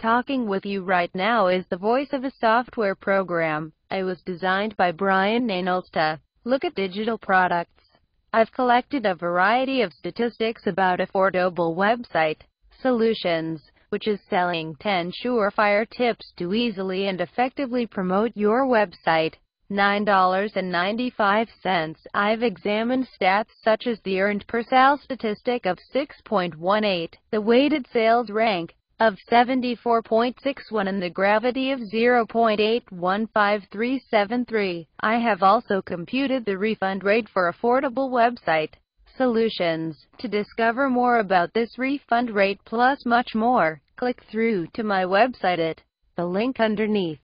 Talking with you right now is the voice of a software program. I was designed by Brian Nainal to look at digital products. I've collected a variety of statistics about Affordable Website Solutions, which is selling 10 surefire tips to easily and effectively promote your website. $9.95. I've examined stats such as the earned per sale statistic of 6.18, the weighted sales rank of 74.61 and the gravity of 0.815373. I have also computed the refund rate for Affordable Website Solutions. To discover more about this refund rate plus much more, click through to my website at the link underneath.